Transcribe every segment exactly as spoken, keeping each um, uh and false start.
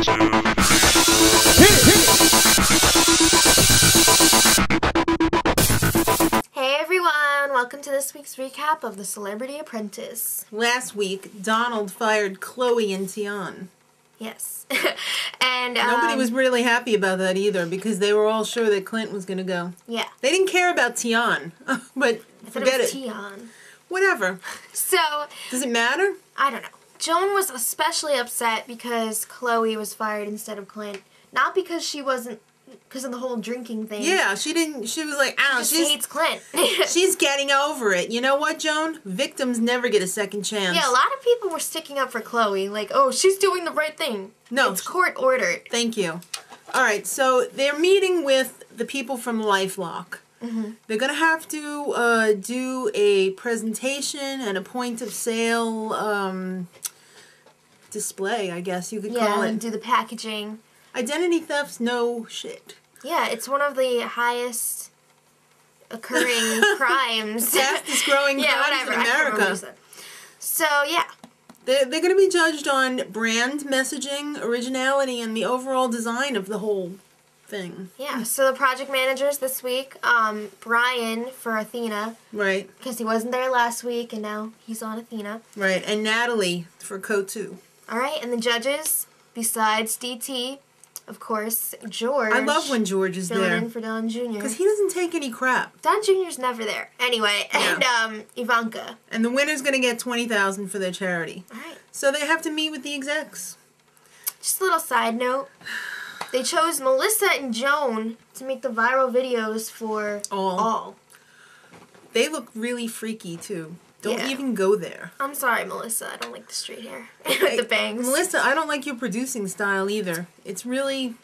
Hey everyone, welcome to this week's recap of The Celebrity Apprentice. Last week, Donald fired Khloe and Tionne. Yes. And um, nobody was really happy about that either, because they were all sure that Clint was going to go. Yeah. They didn't care about Tionne, but I forget it. it. Tionne. Whatever. So. Does it matter? I don't know. Joan was especially upset because Khloe was fired instead of Clint. Not because she wasn't, because of the whole drinking thing. Yeah, she didn't, she was like, ow, she just hates Clint. She's getting over it. You know what, Joan? Victims never get a second chance. Yeah, a lot of people were sticking up for Khloe. Like, oh, she's doing the right thing. No. It's court ordered. Thank you. All right, so they're meeting with the people from LifeLock. Mm-hmm. They're going to have to uh, do a presentation and a point of sale um, display, I guess you could yeah, call it. Yeah, and do the packaging. Identity theft's no shit. Yeah, it's one of the highest occurring crimes. Fastest growing yeah, crimes whatever. in America. So, yeah. They're, they're going to be judged on brand messaging, originality, and the overall design of the whole thing. Yeah, so the project managers this week, um, Brian for Athena. Right. Because he wasn't there last week, and now he's on Athena. Right, and Natalie for K O T U. All right, and the judges, besides D T, of course, George. I love when George is there. Filling in for Don Junior Because he doesn't take any crap. Don Junior's never there. Anyway, yeah. and um, Ivanka. And the winner's going to get twenty thousand dollars for their charity. All right. So they have to meet with the execs. Just a little side note. They chose Melissa and Joan to make the viral videos for All. all. They look really freaky, too. Don't yeah. even go there. I'm sorry, Melissa. I don't like the straight hair. With the bangs. Melissa, I don't like your producing style, either. It's really...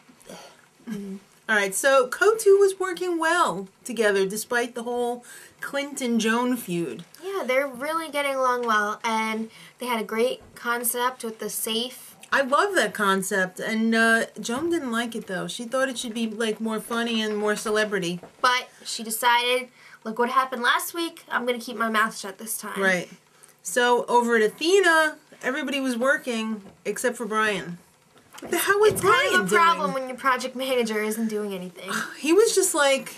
Mm. All right, so K O T U was working well together, despite the whole Clint and Joan feud. Yeah, they're really getting along well, and they had a great concept with the safe... I love that concept, and uh, Joan didn't like it, though. She thought it should be, like, more funny and more celebrity. But she decided, look what happened last week, I'm going to keep my mouth shut this time. Right. So, over at Athena, everybody was working, except for Brian. What the hell was Brian doing? It's kind of a problem when your project manager isn't doing anything. He was just like,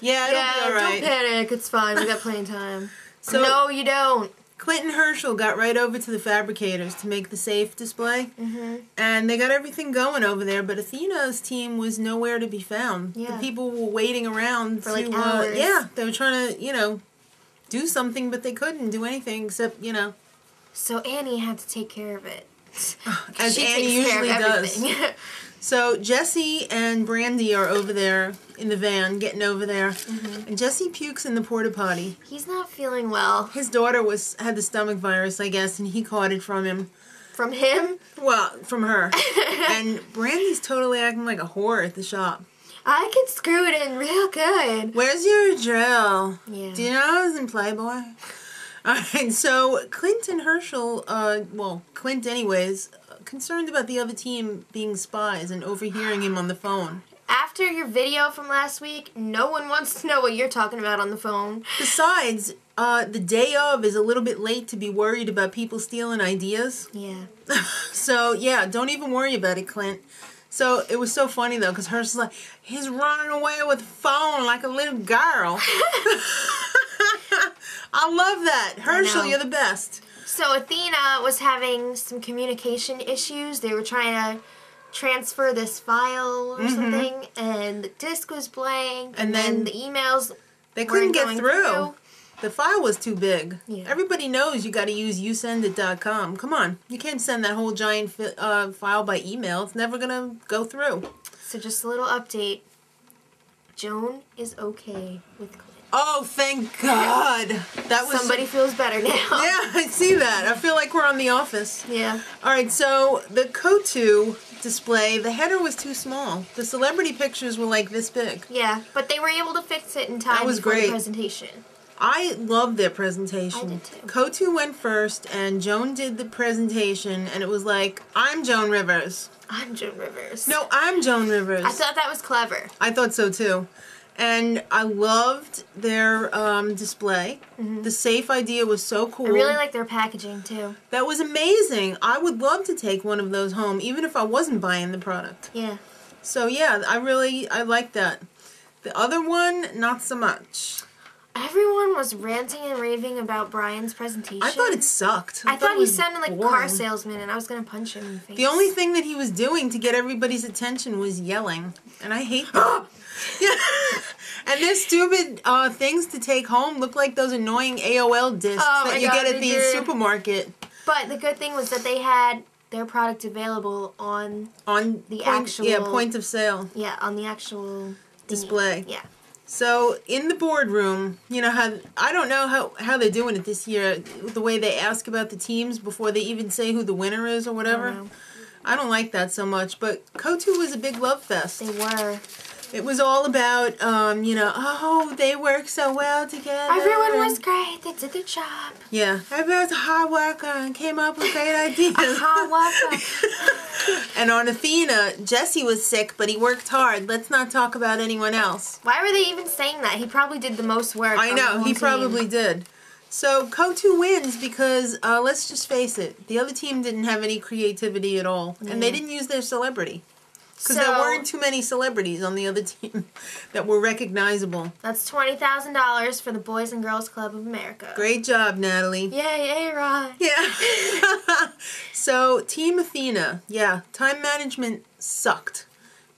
yeah, it'll yeah, be all right. Don't panic, it's fine, we got plenty of time. So, no, you don't. Clinton Herschel got right over to the fabricators to make the safe display, mm-hmm. and they got everything going over there, but Athena's team was nowhere to be found. Yeah. The people were waiting around for, to, like, hours. Uh, yeah, they were trying to, you know, do something, but they couldn't do anything except, you know. So Annie had to take care of it. As Annie usually does. So Jesse and Brande are over there in the van, getting over there, mm-hmm. and Jesse pukes in the porta potty. He's not feeling well. His daughter was had the stomach virus, I guess, and he caught it from him. From him? Well, from her. And Brande's totally acting like a whore at the shop. I can screw it in real good. Where's your drill? Yeah. Do you know I was in Playboy? All right, so Clint and Herschel, uh, well, Clint anyways, concerned about the other team being spies and overhearing him on the phone. After your video from last week, no one wants to know what you're talking about on the phone. Besides, uh, the day of is a little bit late to be worried about people stealing ideas. Yeah. So, yeah, don't even worry about it, Clint. So, it was so funny, though, because Herschel's like, he's running away with the phone like a little girl. I love that. Herschel, you're the best. So Athena was having some communication issues. They were trying to transfer this file or mm-hmm. something, and the disk was blank, and, and then, then the emails they couldn't get through. through. The file was too big. Yeah. Everybody knows you got to use usend it dot com. Come on. You can't send that whole giant fi uh, file by email. It's never going to go through. So just a little update. Joan is okay with Khloe. Oh, thank God. That was Somebody so... feels better now. Yeah, I see that. I feel like we're on The Office. Yeah. All right, so the K O T U display, the header was too small. The celebrity pictures were like this big. Yeah, but they were able to fix it in time that was for great. the presentation. I loved their presentation. I did too. K O T U went first, and Joan did the presentation, and it was like, I'm Joan Rivers. I'm Joan Rivers. No, I'm Joan Rivers. I thought that was clever. I thought so, too. And I loved their um, display. Mm-hmm. The safe idea was so cool. I really like their packaging, too. That was amazing. I would love to take one of those home, even if I wasn't buying the product. Yeah. So, yeah, I really, I like that. The other one, not so much. Everyone was ranting and raving about Brian's presentation. I thought it sucked. I, I thought, thought he sounded like a car salesman, and I was going to punch him in the face. The only thing that he was doing to get everybody's attention was yelling, and I hate that. And their stupid uh, things to take home look like those annoying A O L discs oh that you God, get at the did. supermarket. But the good thing was that they had their product available on on the point, actual yeah point of sale. Yeah, on the actual display. Thing. Yeah. So in the boardroom, you know how I don't know how how they're doing it this year. The way they ask about the teams before they even say who the winner is or whatever. I don't, I don't like that so much. But K O T U was a big love fest. They were. It was all about, um, you know, oh, they work so well together. Everyone was great. They did their job. Yeah. Everyone was a hard worker and came up with great ideas. A hard worker. And on Athena, Jesse was sick, but he worked hard. Let's not talk about anyone else. Why were they even saying that? He probably did the most work. I know. He probably did. So K O T U wins because, uh, let's just face it, the other team didn't have any creativity at all. Mm. And they didn't use their celebrity. Because so, there weren't too many celebrities on the other team that were recognizable. That's twenty thousand dollars for the Boys and Girls Club of America. Great job, Natalie. Yay, A-Rod. Yeah. So, Team Athena. Yeah, time management sucked.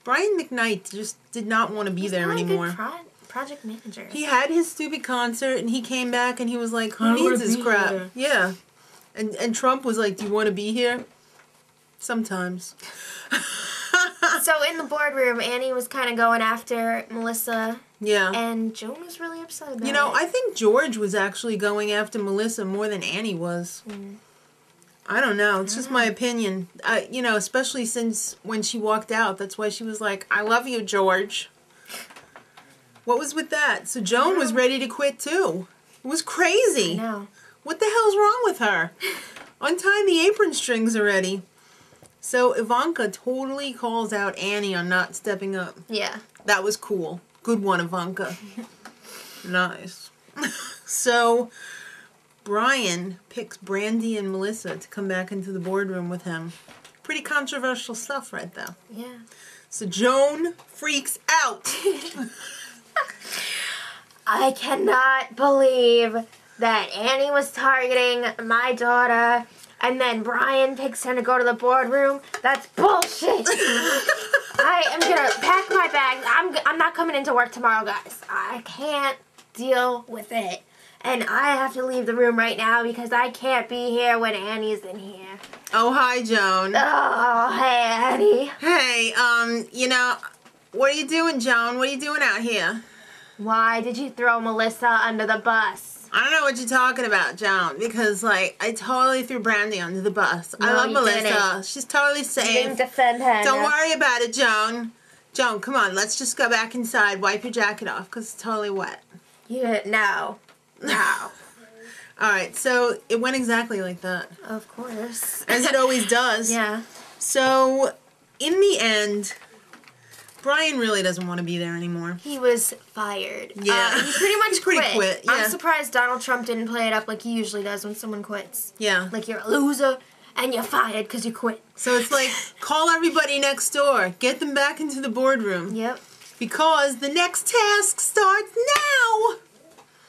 Brian McKnight just did not want to be He's there not anymore. A good pro project manager. He had his stupid concert, and he came back, and he was like, who needs this crap? Here. Yeah. And, and Trump was like, do you want to be here? Sometimes. So in the boardroom, Annie was kind of going after Melissa. Yeah. And Joan was really upset about it. You know, I think George was actually going after Melissa more than Annie was. Mm. I don't know. It's just my opinion. I, you know, especially since when she walked out, that's why she was like, I love you, George. What was with that? So Joan was ready to quit, too. It was crazy. I know. What the hell's wrong with her? Untie the apron strings already. So Ivanka totally calls out Annie on not stepping up. Yeah. That was cool. Good one, Ivanka. Nice. So Brian picks Brande and Melissa to come back into the boardroom with him. Pretty controversial stuff right there. Yeah. So Joan freaks out. I cannot believe that Annie was targeting my daughter. And then Brian picks him to go to the boardroom. That's bullshit. I am gonna pack my bags. I'm I'm not coming into work tomorrow, guys. I can't deal with it, and I have to leave the room right now because I can't be here when Annie's in here. Oh hi, Joan. Oh hey, Annie. Hey, um, you know, what are you doing, Joan? What are you doing out here? Why did you throw Melissa under the bus? I don't know what you're talking about, Joan, because, like, I totally threw Brande under the bus. No, I love Melissa. Didn't. She's totally safe. You didn't defend her. Don't no. worry about it, Joan. Joan, come on. Let's just go back inside. Wipe your jacket off, because it's totally wet. You didn't know. No. All right, so it went exactly like that. Of course. As it always does. Yeah. So, in the end, Brian really doesn't want to be there anymore. He was fired. Yeah. Uh, he pretty much he pretty quit. quit yeah. I'm surprised Donald Trump didn't play it up like he usually does when someone quits. Yeah. Like, you're a loser and you're fired because you quit. So it's like, call everybody next door. Get them back into the boardroom. Yep. Because the next task starts now!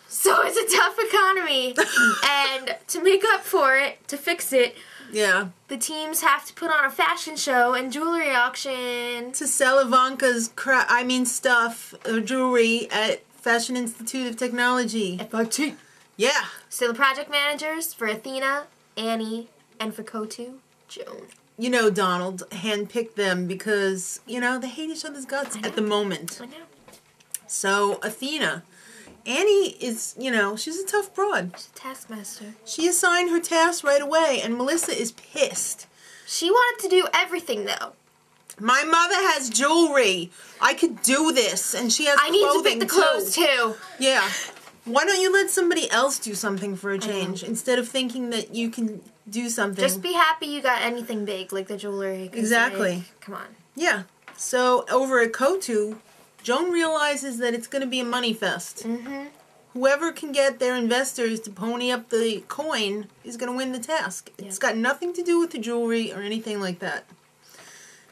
So it's a tough economy. And to make up for it, to fix it, yeah. The teams have to put on a fashion show and jewelry auction. To sell Ivanka's crap, I mean stuff, or jewelry at Fashion Institute of Technology. F I T. Yeah. So the project managers for Athena, Annie, and for K O T U, Joan. You know Donald handpicked them because, you know, they hate each other's guts at the moment. I know. So Athena. Annie is, you know, she's a tough broad. She's a taskmaster. She assigned her tasks right away, and Melissa is pissed. She wanted to do everything, though. My mother has jewelry. I could do this, and she has I clothing, I need to pick the clothes, too. too. Yeah. Why don't you let somebody else do something for a change, instead of thinking that you can do something? Just be happy you got anything big, like the jewelry. Exactly. Like, come on. Yeah. So, over at K O T U, Joan realizes that it's going to be a money fest. Mm-hmm. Whoever can get their investors to pony up the coin is going to win the task. Yeah. It's got nothing to do with the jewelry or anything like that.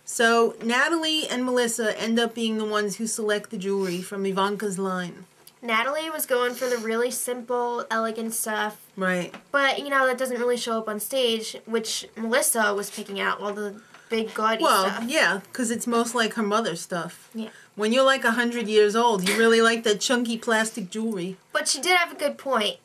So Natalie and Melissa end up being the ones who select the jewelry from Ivanka's line. Natalie was going for the really simple, elegant stuff. Right. But, you know, that doesn't really show up on stage, which Melissa was picking out all the big, gaudy well, stuff. Well, yeah, because it's most like her mother's stuff. Yeah. When you're like one hundred years old, you really like that chunky plastic jewelry. But she did have a good point.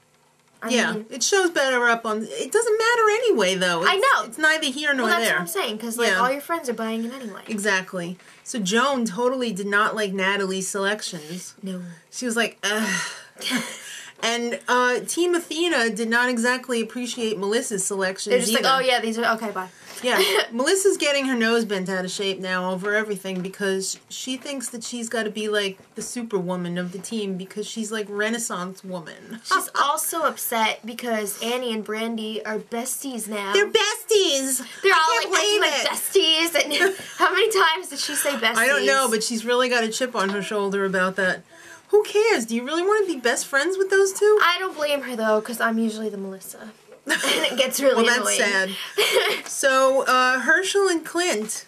I yeah, mean, it shows better up on... It doesn't matter anyway, though. It's, I know. It's neither here nor there. Well, that's there. What I'm saying, because like, yeah. all your friends are buying it anyway. Exactly. So Joan totally did not like Natalie's selections. No. She was like, ugh. And uh, Team Athena did not exactly appreciate Melissa's selections They're just either. Like, oh, yeah, these are... Okay, bye. Yeah. Melissa's getting her nose bent out of shape now over everything because she thinks that she's got to be, like, the superwoman of the team because she's, like, Renaissance woman. She's also upset because Annie and Brande are besties now. They're besties! They're I all, like, like, besties. And how many times did she say besties? I don't know, but she's really got a chip on her shoulder about that. Who cares? Do you really want to be best friends with those two? I don't blame her, though, because I'm usually the Melissa. And it gets really well, annoying. That's sad. So, uh, Herschel and Clint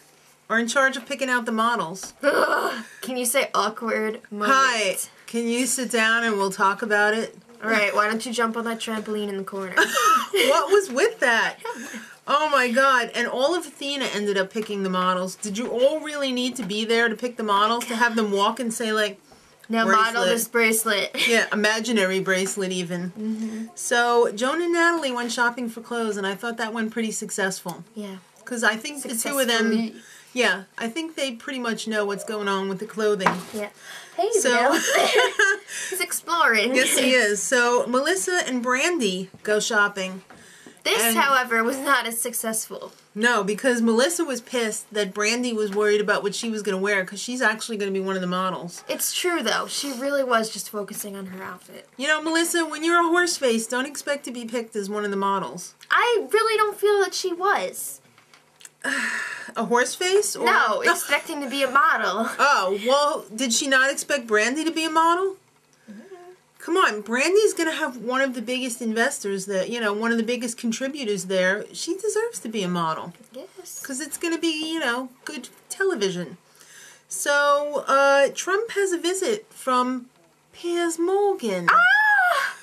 are in charge of picking out the models. Ugh. Can you say awkward moment? Hi. Can you sit down and we'll talk about it? All right, why don't you jump on that trampoline in the corner? What was with that? Oh, my God. And all of Athena ended up picking the models. Did you all really need to be there to pick the models? To have them walk and say, like... Now bracelet. Model this bracelet. Yeah, imaginary bracelet even. Mm-hmm. So Joan and Natalie went shopping for clothes, and I thought that went pretty successful. Yeah. Because I think the two of them, yeah, I think they pretty much know what's going on with the clothing. Yeah. Hey, so he's exploring. Yes, he is. So Melissa and Brande go shopping. This, and, however, was not as successful. No, because Melissa was pissed that Brande was worried about what she was going to wear because she's actually going to be one of the models. It's true, though. She really was just focusing on her outfit. You know, Melissa, when you're a horse face, don't expect to be picked as one of the models. I really don't feel that she was. A horse face? Or... No, expecting to be a model. Oh, well, did she not expect Brande to be a model? Come on, Brandy's going to have one of the biggest investors that, you know, one of the biggest contributors there. She deserves to be a model. Yes. Because it's going to be, you know, good television. So, uh, Trump has a visit from Piers Morgan. Ah!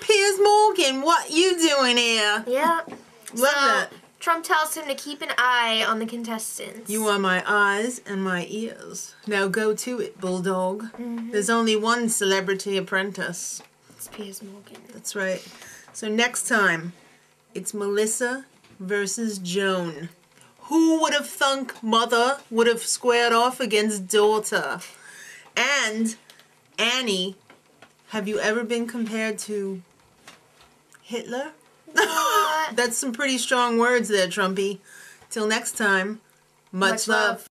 Piers Morgan, what you doing here? Yeah. Love so, that. Trump tells him to keep an eye on the contestants. You are my eyes and my ears. Now go to it, Bulldog. Mm-hmm. There's only one celebrity apprentice. It's Piers Morgan. That's right. So next time, it's Melissa versus Joan. Who would have thunk mother would have squared off against daughter? And Annie, have you ever been compared to Hitler? That's some pretty strong words there, Trumpy. Till next time, much, much love. love.